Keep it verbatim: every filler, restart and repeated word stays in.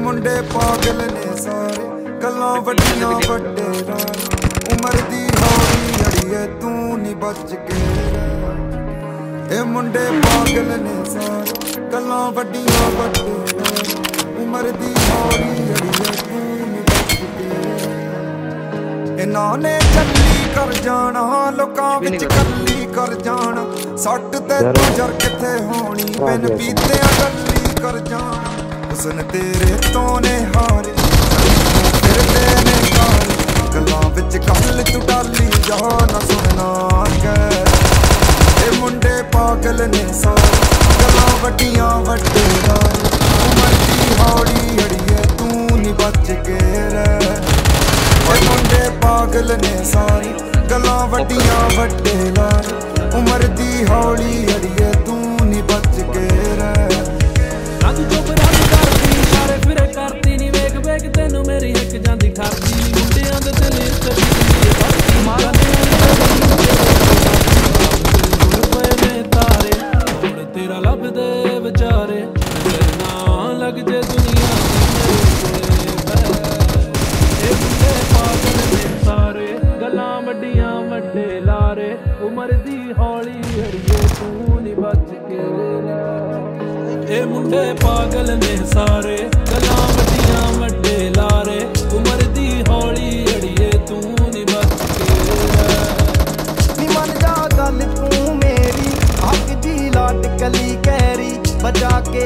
मुंडे पागल ने सारे गल्लां वड्डियां वड्डे राल उमर दी हौली अड़िए तू नी बच के ए मुंडे पागल ने सारे गल्लां वड्डियां वड्डे राल उमर दी हौली अड़िए तू नी बच के इन्हां ने चली कर जाना लोकां विच कल्ली कर जाना सट ते तू जर किथे होनी बिन पीते गल्ली कर जाना हुस्न तेरे तो ने हारे फिर तेरे नाल गल्लां विच कल तू डाली जा ना सुनना ए मुंडे पागल ने सारे गल्लां वड्डियां वड्डे राल उमर दी हौली अड़िए तू नी बच के रह ए मुंडे पागल ने सारे गल्लां वड्डियां वड्डे राल उमर दी हौली अड़िए तू नी बच के रह उमर दी हौली अड़िए तू नी बच के ए मुंडे पागल ने सारे गल्लां वड्डियां वड्डे लारे उमर दी हौली अड़िए तू नी बच के मन जा गल तू मेरी हक दी लाट कली कैरी बजा के।